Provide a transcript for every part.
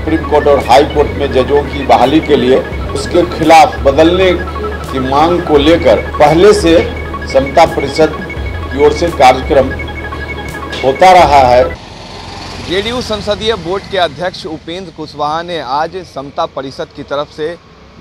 Supreme court और high court में जजों की बहाली के लिए उसके खिलाफ बदलने की मांग को लेकर पहले से समता परिषद की ओर से कार्यक्रम होता रहा है। जेडीयू संसदीय बोर्ड के अध्यक्ष उपेंद्र कुशवाहा ने आज समता परिषद की तरफ से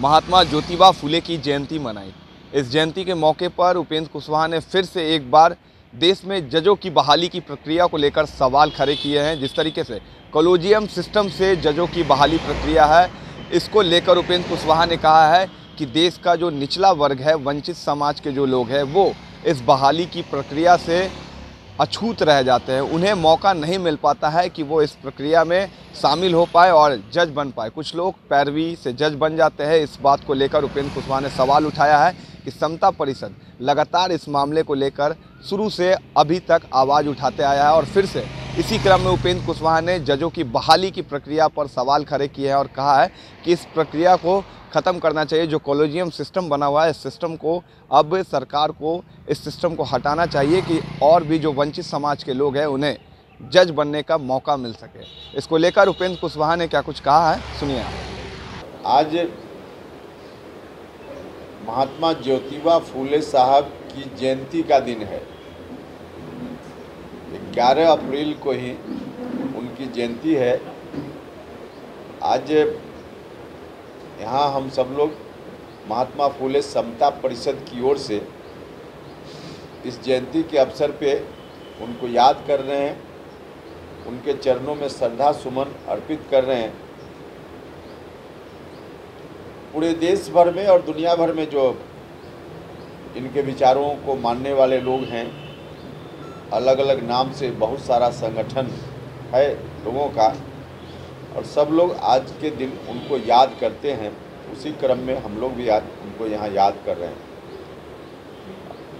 महात्मा ज्योतिबा फुले की जयंती मनाई। इस जयंती के मौके पर उपेंद्र कुशवाहा ने फिर से एक बार देश में जजों की बहाली की प्रक्रिया को लेकर सवाल खड़े किए हैं। जिस तरीके से कॉलेजियम सिस्टम से जजों की बहाली प्रक्रिया है, इसको लेकर उपेंद्र कुशवाहा ने कहा है कि देश का जो निचला वर्ग है, वंचित समाज के जो लोग हैं, वो इस बहाली की प्रक्रिया से अछूत रह जाते हैं। उन्हें मौका नहीं मिल पाता है कि वो इस प्रक्रिया में शामिल हो पाए और जज बन पाए। कुछ लोग पैरवी से जज बन जाते हैं। इस बात को लेकर उपेंद्र कुशवाहा ने सवाल उठाया है कि समता परिषद लगातार इस मामले को लेकर शुरू से अभी तक आवाज़ उठाते आया है और फिर से इसी क्रम में उपेंद्र कुशवाहा ने जजों की बहाली की प्रक्रिया पर सवाल खड़े किए हैं और कहा है कि इस प्रक्रिया को ख़त्म करना चाहिए। जो कॉलेजियम सिस्टम बना हुआ है, इस सिस्टम को अब सरकार को इस सिस्टम को हटाना चाहिए कि और भी जो वंचित समाज के लोग हैं उन्हें जज बनने का मौका मिल सके। इसको लेकर उपेंद्र कुशवाहा ने क्या कुछ कहा है, सुनिए। आज महात्मा ज्योतिबा फुले साहब की जयंती का दिन है। 11 अप्रैल को ही उनकी जयंती है। आज यहाँ हम सब लोग महात्मा फुले समता परिषद की ओर से इस जयंती के अवसर पे उनको याद कर रहे हैं, उनके चरणों में श्रद्धा सुमन अर्पित कर रहे हैं। पूरे देश भर में और दुनिया भर में जो इनके विचारों को मानने वाले लोग हैं, अलग अलग नाम से बहुत सारा संगठन है लोगों का, और सब लोग आज के दिन उनको याद करते हैं। उसी क्रम में हम लोग भी उनको यहाँ याद कर रहे हैं।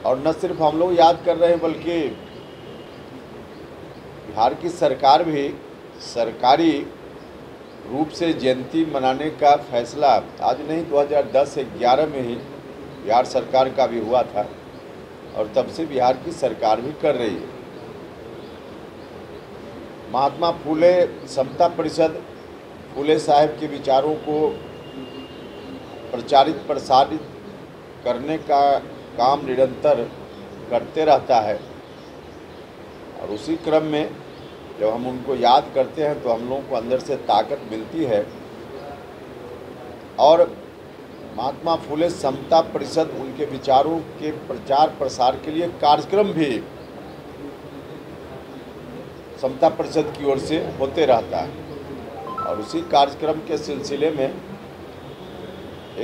और न सिर्फ हम लोग याद कर रहे हैं, बल्कि बिहार की सरकार भी सरकारी रूप से जयंती मनाने का फैसला आज नहीं 2010-11 में ही बिहार सरकार का भी हुआ था और तब से बिहार की सरकार भी कर रही है। महात्मा फुले समता परिषद फुले साहब के विचारों को प्रचारित प्रसारित करने का काम निरंतर करते रहता है और उसी क्रम में जब हम उनको याद करते हैं तो हम लोगों को अंदर से ताकत मिलती है। और महात्मा फुले समता परिषद उनके विचारों के प्रचार प्रसार के लिए कार्यक्रम भी समता परिषद की ओर से होते रहता है और उसी कार्यक्रम के सिलसिले में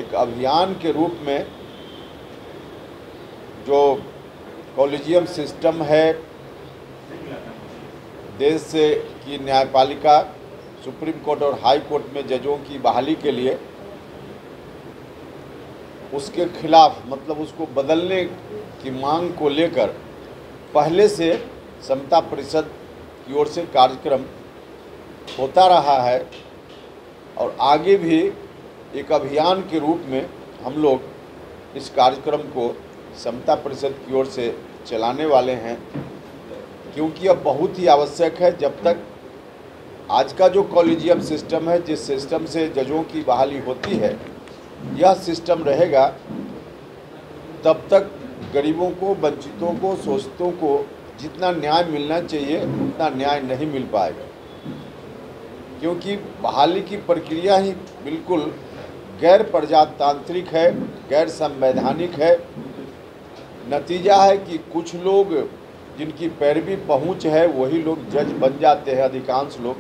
एक अभियान के रूप में जो कॉलेजियम सिस्टम है, देश की न्यायपालिका सुप्रीम कोर्ट और हाई कोर्ट में जजों की बहाली के लिए उसके खिलाफ, मतलब उसको बदलने की मांग को लेकर पहले से समता परिषद की ओर से कार्यक्रम होता रहा है और आगे भी एक अभियान के रूप में हम लोग इस कार्यक्रम को समता परिषद की ओर से चलाने वाले हैं, क्योंकि अब बहुत ही आवश्यक है। जब तक आज का जो कॉलेजियम सिस्टम है, जिस सिस्टम से जजों की बहाली होती है, यह सिस्टम रहेगा, तब तक गरीबों को, वंचितों को, शोषितों को जितना न्याय मिलना चाहिए उतना न्याय नहीं मिल पाएगा, क्योंकि बहाली की प्रक्रिया ही बिल्कुल गैर प्रजातांत्रिक है, गैर संवैधानिक है। नतीजा है कि कुछ लोग जिनकी पैरवी पहुंच है वही लोग जज बन जाते हैं, अधिकांश लोग।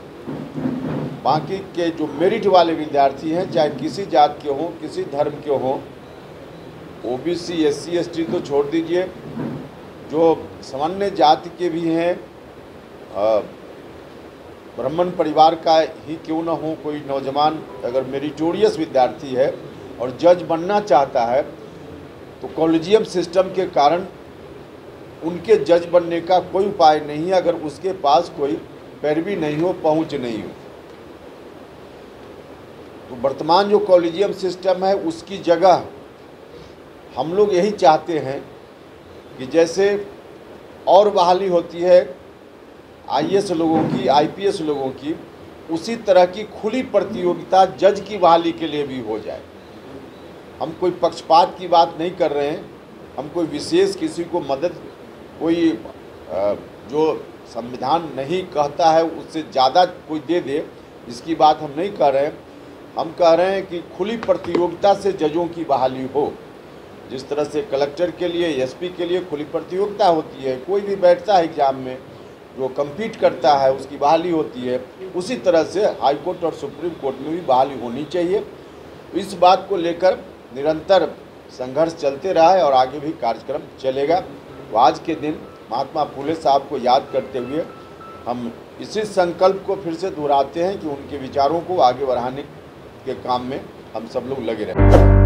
बाकी के जो मेरिट वाले विद्यार्थी हैं, चाहे किसी जात के हों, किसी धर्म के हों, ओबीसी, SC, ST तो छोड़ दीजिए, जो सामान्य जाति के भी हैं, ब्राह्मण परिवार का ही क्यों ना हो, कोई नौजवान अगर मेरिटोरियस विद्यार्थी है और जज बनना चाहता है तो कॉलेजियम सिस्टम के कारण उनके जज बनने का कोई उपाय नहीं है, अगर उसके पास कोई पैरवी नहीं हो, पहुँच नहीं हो। तो वर्तमान जो कॉलेजियम सिस्टम है उसकी जगह हम लोग यही चाहते हैं कि जैसे और बहाली होती है IS लोगों की, IPS लोगों की, उसी तरह की खुली प्रतियोगिता जज की बहाली के लिए भी हो जाए। हम कोई पक्षपात की बात नहीं कर रहे हैं, हम कोई विशेष किसी को मदद, कोई जो संविधान नहीं कहता है उससे ज़्यादा कोई दे दे, इसकी बात हम नहीं कह रहे हैं। हम कह रहे हैं कि खुली प्रतियोगिता से जजों की बहाली हो। जिस तरह से कलेक्टर के लिए, एसपी के लिए खुली प्रतियोगिता होती है, कोई भी बैठता है एग्ज़ाम में, जो कम्पीट करता है उसकी बहाली होती है, उसी तरह से हाई कोर्ट और सुप्रीम कोर्ट में भी बहाली होनी चाहिए। इस बात को लेकर निरंतर संघर्ष चलते रहा है और आगे भी कार्यक्रम चलेगा। तो आज के दिन महात्मा फुले साहब को याद करते हुए हम इसी संकल्प को फिर से दोहराते हैं कि उनके विचारों को आगे बढ़ाने के काम में हम सब लोग लगे रहें।